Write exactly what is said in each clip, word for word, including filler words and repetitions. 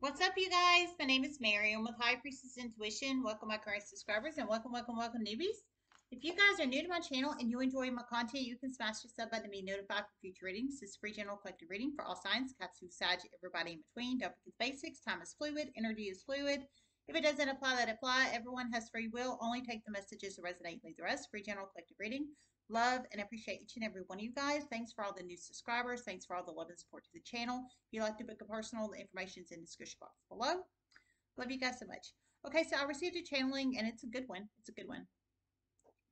What's up, you guys? My name is Mary. I'm with High Priestess Intuition. Welcome, my current subscribers, and welcome, welcome, welcome, newbies. If you guys are new to my channel and you enjoy my content, you can smash the sub button to be notified for future readings. This is free general collective reading for all signs, Caps, Sag, everybody in between. Don't forget the basics. Time is fluid. Energy is fluid. If it doesn't apply, let it apply. Everyone has free will. Only take the messages that resonate. Leave the rest. Free general collective reading. Love and appreciate each and every one of you guys. Thanks for all the new subscribers. Thanks for all the love and support to the channel. If you'd like to book a personal, the information's in the description box below. Love you guys so much. Okay, so I received a channeling, and it's a good one. It's a good one.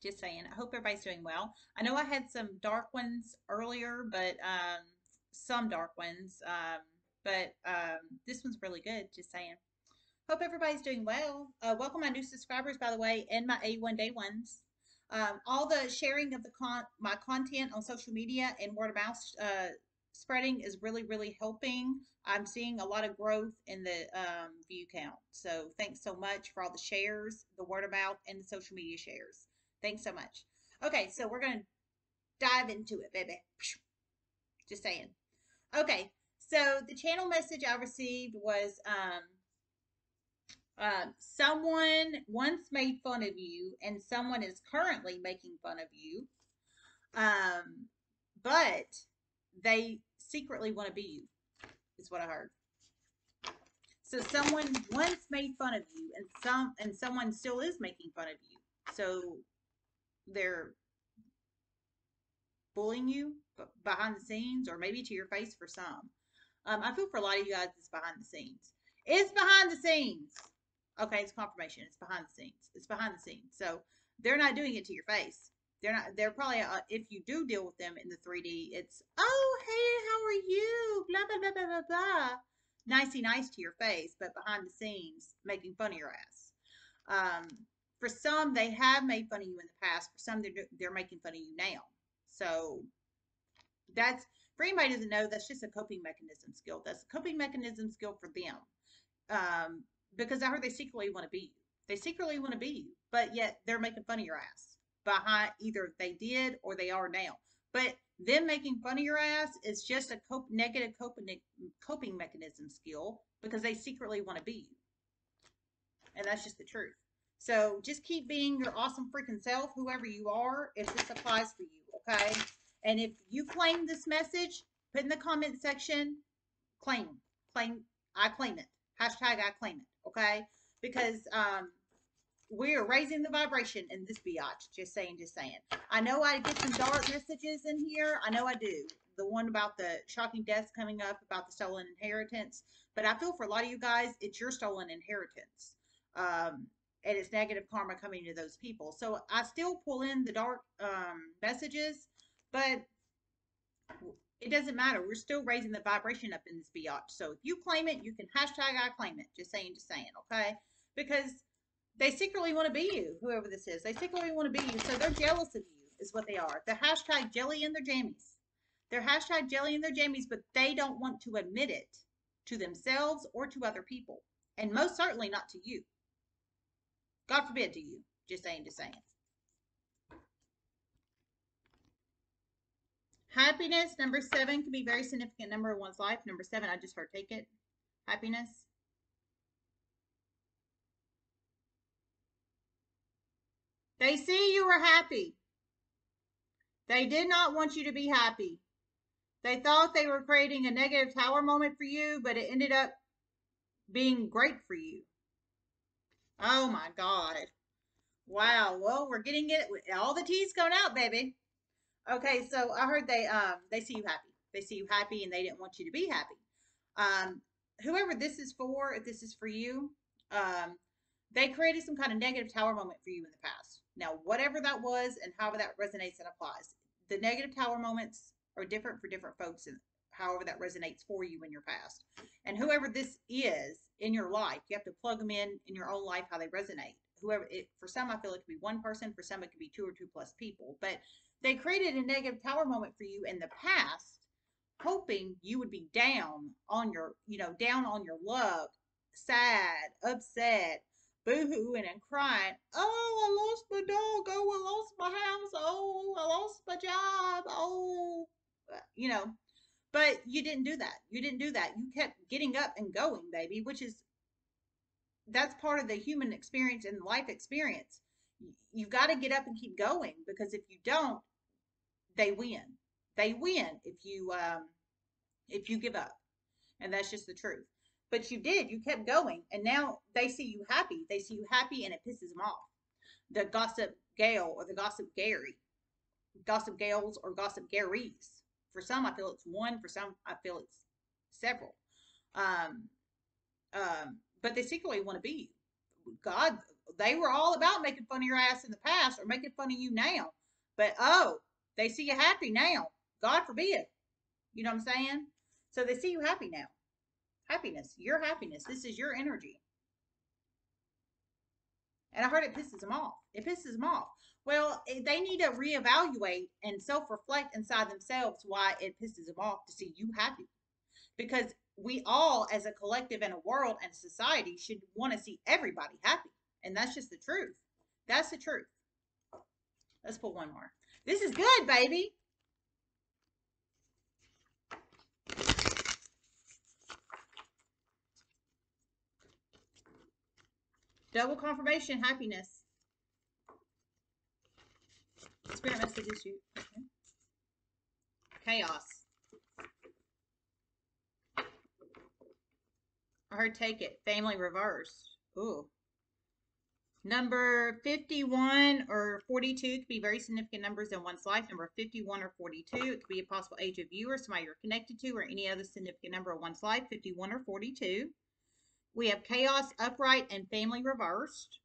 Just saying. I hope everybody's doing well. I know I had some dark ones earlier, but um, some dark ones, um, but um, this one's really good. Just saying. Hope everybody's doing well. Uh, welcome my new subscribers, by the way, and my A one day ones. Um, all the sharing of the con my content on social media and word of mouth uh, spreading is really, really helping. I'm seeing a lot of growth in the um, view count. So thanks so much for all the shares, the word of mouth, and the social media shares. Thanks so much. Okay, so we're going to dive into it, baby. Just saying. Okay, so the channel message I received was... Um, Um, someone once made fun of you and someone is currently making fun of you, um, but they secretly want to be you, is what I heard. So someone once made fun of you and some, and someone still is making fun of you. So they're bullying you behind the scenes or maybe to your face for some. Um, I feel for a lot of you guys it's behind the scenes. It's behind the scenes. Okay, it's confirmation. It's behind the scenes. It's behind the scenes. So they're not doing it to your face. They're not. They're probably. Uh, if you do deal with them in the three D, it's oh hey, how are you? Blah blah blah blah blah blah. Nicey nice to your face, but behind the scenes, making fun of your ass. Um, for some, they have made fun of you in the past. For some, they're they're making fun of you now. So that's for anybody who doesn't know. That's just a coping mechanism skill. That's a coping mechanism skill for them. Um. Because I heard they secretly want to be you. They secretly want to be you, but yet they're making fun of your ass. Behind either they did or they are now. But them making fun of your ass is just a cope, negative coping, coping mechanism skill because they secretly want to be you. And that's just the truth. So just keep being your awesome freaking self, whoever you are, if this applies for you, okay? And if you claim this message, put in the comment section, claim, claim, I claim it. Hashtag I claim it. Okay, because um, we are raising the vibration in this biatch. Just saying, just saying. I know I get some dark messages in here. I know I do. The one about the shocking deaths coming up, about the stolen inheritance. But I feel for a lot of you guys, it's your stolen inheritance. Um, and it's negative karma coming to those people. So I still pull in the dark um, messages, but it doesn't matter. We're still raising the vibration up in this biatch. So if you claim it, you can hashtag I claim it. Just saying, just saying, okay? Because they secretly want to be you, whoever this is. They secretly want to be you, so they're jealous of you is what they are. They're hashtag jelly in their jammies. They're hashtag jelly in their jammies, but they don't want to admit it to themselves or to other people. And most certainly not to you. God forbid to you. Just saying, just saying. Happiness, number seven, can be a very significant number in one's life. Number seven, I just heard take it. Happiness. They see you were happy. They did not want you to be happy. They thought they were creating a negative tower moment for you, but it ended up being great for you. Oh, my God. Wow. Well, we're getting it. All the tea's going out, baby. Okay, so I heard they um they see you happy. They see you happy and they didn't want you to be happy. Um, whoever this is for, if this is for you, um, they created some kind of negative tower moment for you in the past. Now, whatever that was and how that resonates and applies. The negative tower moments are different for different folks and however that resonates for you in your past. And whoever this is in your life, you have to plug them in in your own life, how they resonate. Whoever it, for some, I feel it could be one person. For some, it could be two or two plus people. But they created a negative tower moment for you in the past, hoping you would be down on your, you know, down on your luck, sad, upset, boo-hooing and crying. Oh, I lost my dog. Oh, I lost my house. Oh, I lost my job. Oh, you know. But you didn't do that. You didn't do that. You kept getting up and going, baby, which is, that's part of the human experience and life experience. You've got to get up and keep going, because if you don't, they win. They win if you, um, if you give up. And that's just the truth. But you did. You kept going. And now they see you happy. They see you happy, and it pisses them off. The Gossip Gale or the Gossip Gary. Gossip Gales or Gossip Garys. For some, I feel it's one. For some, I feel it's several. Um, um, but they secretly want to be you. God, they were all about making fun of your ass in the past or making fun of you now. But, oh, they see you happy now. God forbid. You know what I'm saying? So they see you happy now. Happiness. Your happiness. This is your energy. And I heard it pisses them off. It pisses them off. Well, they need to reevaluate and self-reflect inside themselves why it pisses them off to see you happy. Because we all, as a collective and a world and society, should want to see everybody happy. And that's just the truth. That's the truth. Let's pull one more. This is good, baby. Double confirmation, happiness. Spirit messages you. Okay. Chaos. I heard take it. Family reversed. Ooh. Number fifty-one or forty-two could be very significant numbers in one's life. Number fifty-one or forty-two. It could be a possible age of you or somebody you're connected to or any other significant number in one's life. fifty-one or forty-two. We have chaos, upright, and family reversed.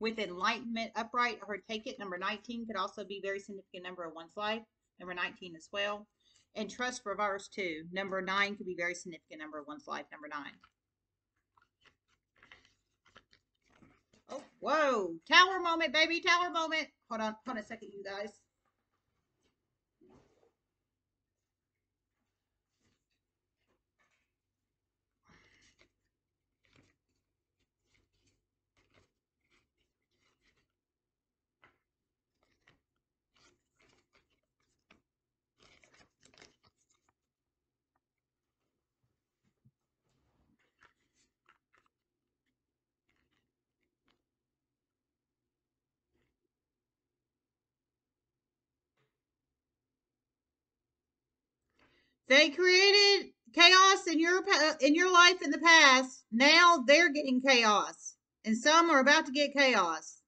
With enlightenment, upright, or take it. Number nineteen could also be a very significant number of one's life. Number nineteen as well. And trust reversed too. Number nine could be a very significant number of one's life. Number nine. Oh, whoa. Tower moment, baby. Tower moment. Hold on. Hold on a second, you guys. They created chaos in your in your life in the past. Now they're getting chaos. And some are about to get chaos.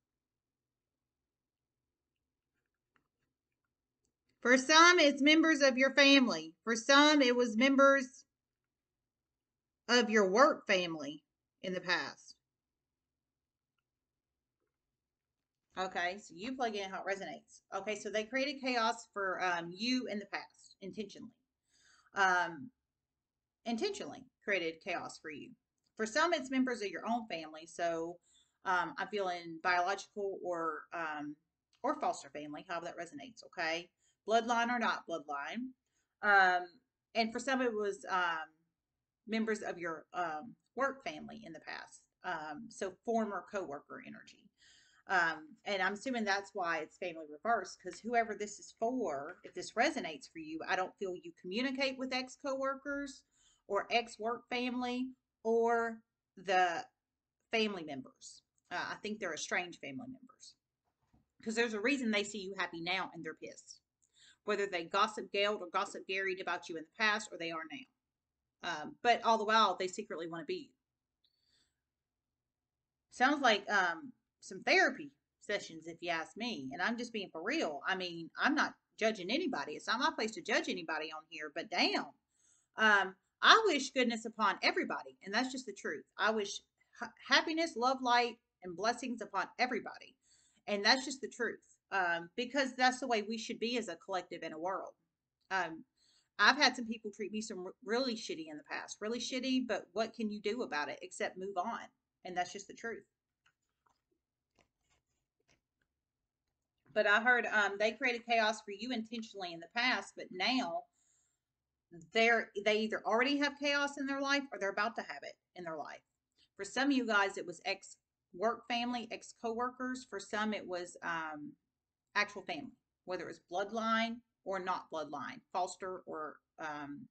For some, it's members of your family. For some, it was members of your work family in the past. Okay, so you plug in how it resonates. Okay, so they created chaos for um, you in the past, intentionally. Um, intentionally created chaos for you. For some, it's members of your own family. So, um, I'm feeling biological or, um, or foster family, however that resonates. Okay. Bloodline or not bloodline. Um, and for some, it was, um, members of your, um, work family in the past. Um, so former coworker energy. Um, and I'm assuming that's why it's family reversed, because whoever this is for, if this resonates for you, I don't feel you communicate with ex-coworkers or ex-work family or the family members. Uh, I think they're estranged family members, because there's a reason they see you happy now and they're pissed. Whether they gossip galled or gossip garried about you in the past or they are now. Um, but all the while, they secretly want to be you. Sounds like... Um, some therapy sessions, if you ask me, and I'm just being for real. I mean, I'm not judging anybody. It's not my place to judge anybody on here, but damn, um, I wish goodness upon everybody, and that's just the truth. I wish ha happiness, love, light, and blessings upon everybody, and that's just the truth, um, because that's the way we should be as a collective in a world. Um, I've had some people treat me some really shitty in the past, really shitty, but what can you do about it except move on, and that's just the truth. But I heard um, they created chaos for you intentionally in the past, but now they're, they either already have chaos in their life or they're about to have it in their life. For some of you guys, it was ex-work family, ex-coworkers. For some, it was um, actual family, whether it was bloodline or not bloodline, foster or um,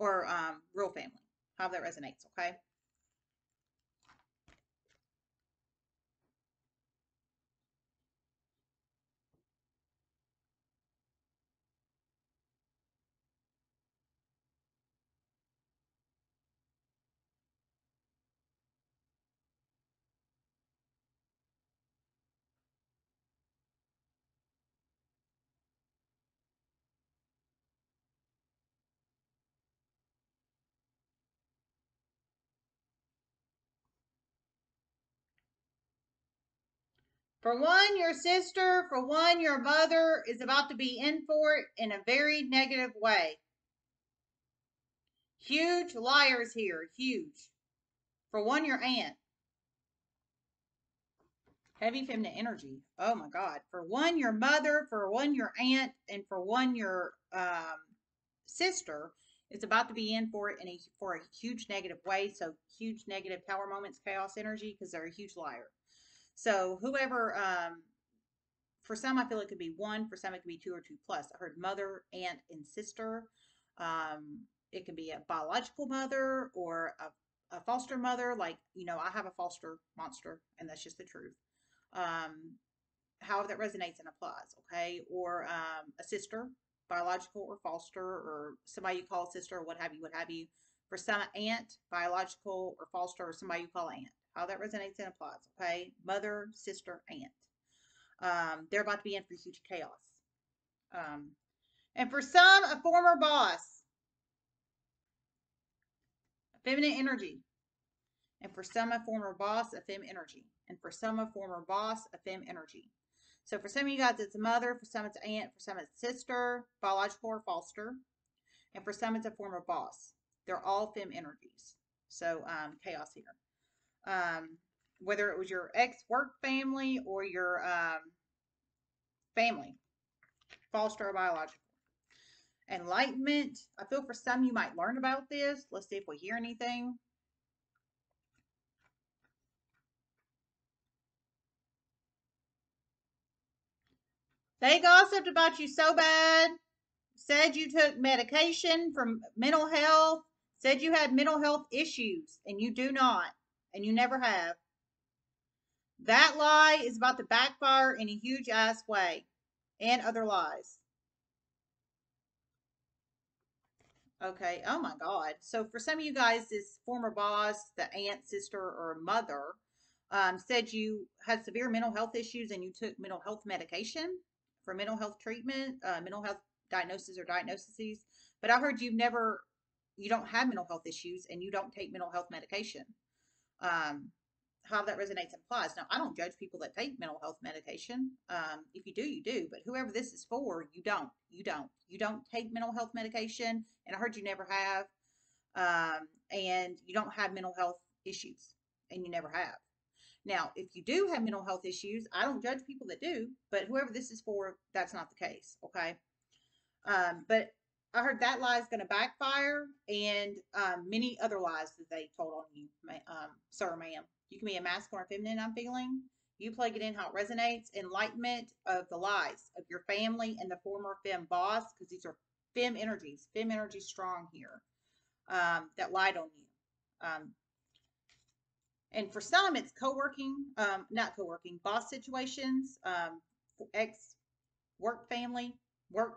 or um, real family, how that resonates, okay? For one, your sister, for one, your mother is about to be in for it in a very negative way. Huge liars here, huge. For one, your aunt. Heavy feminine energy. Oh my God. For one, your mother, for one, your aunt, and for one, your um, sister is about to be in for it in a, for a huge negative way. So huge negative power moments, chaos energy, because they're a huge liar. So whoever, um, for some, I feel it could be one, for some, it could be two or two plus. I heard mother, aunt, and sister. Um, it can be a biological mother or a, a foster mother. Like, you know, I have a foster monster, and that's just the truth. Um, however that resonates and applies, okay? Or um, a sister, biological or foster, or somebody you call sister, or what have you, what have you. For some, aunt, biological or foster, or somebody you call aunt. How that resonates and applies, okay? Mother, sister, aunt. Um, they're about to be in for huge chaos. Um, and for some, a former boss. Feminine energy. And for some, a former boss, a femme energy. And for some, a former boss, a femme energy. So for some of you guys, it's mother. For some, it's aunt. For some, it's sister, biological or foster. And for some, it's a former boss. They're all femme energies. So um, chaos here. Um, whether it was your ex-work family or your um, family, foster or biological. Enlightenment. I feel for some you might learn about this. Let's see if we hear anything. They gossiped about you so bad. Said you took medication for mental health. Said you had mental health issues, and you do not. And you never have. That lie is about to backfire in a huge ass way, and other lies. Okay, oh my God. So for some of you guys, this former boss, the aunt, sister, or mother, um, said you had severe mental health issues and you took mental health medication for mental health treatment, uh, mental health diagnosis or diagnoses. But I heard you've never, you don't have mental health issues and you don't take mental health medication. Um, how that resonates and applies. Now, I don't judge people that take mental health medication. Um, if you do, you do. But whoever this is for, you don't. You don't. You don't take mental health medication, and I heard you never have. Um, and you don't have mental health issues, and you never have. Now, if you do have mental health issues, I don't judge people that do. But whoever this is for, that's not the case. Okay. Um, but I heard that lie is going to backfire, and um, many other lies that they told on you, um, sir, ma'am. You can be a masculine or feminine, I'm feeling. You plug it in how it resonates. Enlightenment of the lies of your family and the former femme boss, because these are femme energies. Femme energy strong here um, that lied on you. Um, and for some, it's co-working, um, not co-working, boss situations, um, ex-work family, work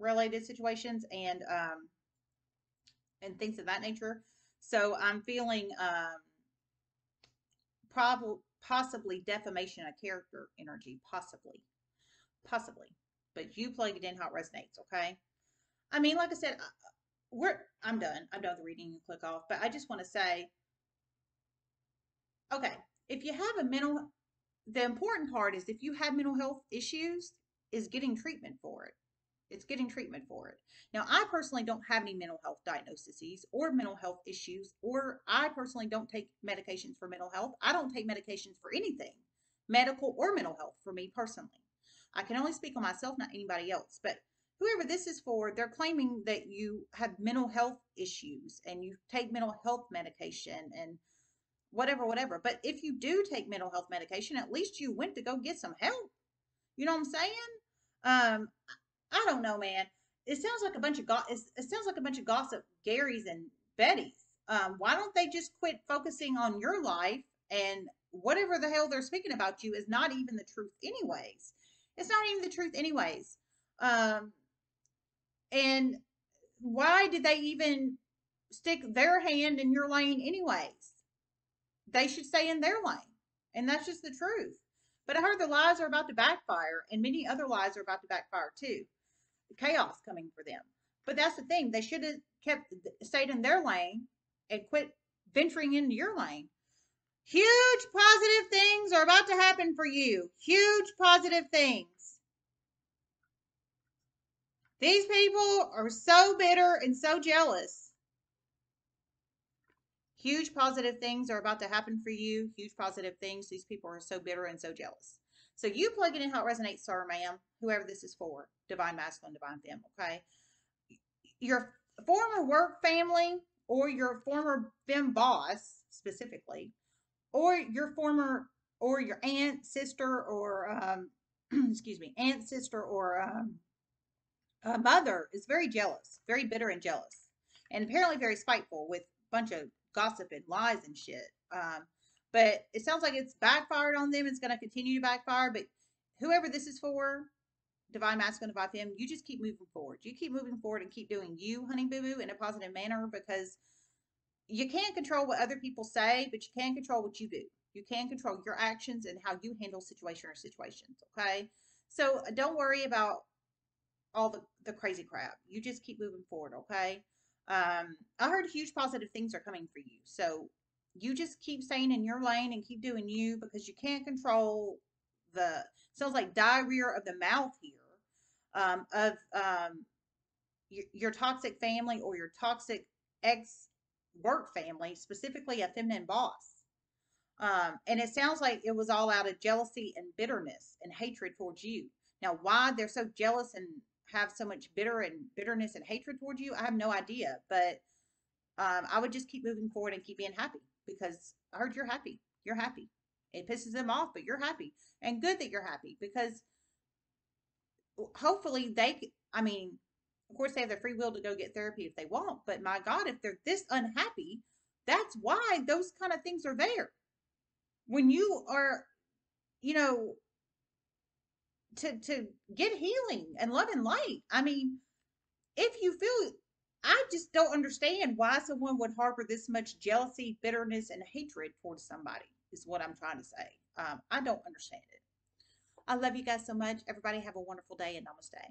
related situations, and um and things of that nature. So I'm feeling um probably possibly defamation of character energy, possibly possibly but you plug it in how it resonates, okay? I mean, like I said, we're I'm done I'm done with the reading and click off, but I just want to say, okay, if you have a mental, the important part is if you have mental health issues, is getting treatment for it. It's getting treatment for it. Now, I personally don't have any mental health diagnoses or mental health issues, or I personally don't take medications for mental health. I don't take medications for anything, medical or mental health, for me personally. I can only speak on myself, not anybody else. But whoever this is for, they're claiming that you have mental health issues and you take mental health medication and whatever, whatever. But if you do take mental health medication, at least you went to go get some help. You know what I'm saying? Um, I don't know, man. It sounds like a bunch of go it sounds like a bunch of gossip Garys and Bettys. Um, why don't they just quit focusing on your life, and whatever the hell they're speaking about you is not even the truth anyways. It's not even the truth anyways. Um, and why did they even stick their hand in your lane anyways? They should stay in their lane. And that's just the truth. But I heard the lies are about to backfire, and many other lies are about to backfire too. The chaos coming for them. But that's the thing. They should have kept stayed in their lane and quit venturing into your lane. Huge positive things are about to happen for you. Huge positive things. These people are so bitter and so jealous. Huge positive things are about to happen for you. Huge positive things. These people are so bitter and so jealous. So you plug it in how it resonates, sir, ma'am, whoever this is for. Divine masculine, divine femme, okay? Your former work family, or your former femme boss specifically, or your former, or your aunt, sister, or, um, excuse me, aunt, sister, or um, a mother is very jealous, very bitter and jealous, and apparently very spiteful with a bunch of gossip and lies and shit. Um, but it sounds like it's backfired on them. It's going to continue to backfire, but whoever this is for, divine masculine, divine femme, you just keep moving forward. You keep moving forward and keep doing you, honey boo boo, in a positive manner, because you can't control what other people say, but you can control what you do. You can control your actions and how you handle situation or situations, okay? So don't worry about all the, the crazy crap. You just keep moving forward, okay? Um, I heard huge positive things are coming for you. So you just keep staying in your lane and keep doing you, because you can't control the, sounds like diarrhea of the mouth here, um, of um, your, your toxic family or your toxic ex work family, specifically a feminine boss. Um, and it sounds like it was all out of jealousy and bitterness and hatred towards you. Now, why they're so jealous and have so much bitter and bitterness and hatred towards you, I have no idea. But um, I would just keep moving forward and keep being happy, because I heard you're happy. You're happy. It pisses them off, but you're happy. And good that you're happy, because hopefully they, I mean, of course, they have their free will to go get therapy if they want. But my God, if they're this unhappy, that's why those kind of things are there. When you are, you know, to, to get healing and love and light. I mean, if you feel, I just don't understand why someone would harbor this much jealousy, bitterness, and hatred towards somebody is what I'm trying to say. Um, I don't understand it. I love you guys so much. Everybody have a wonderful day, and namaste.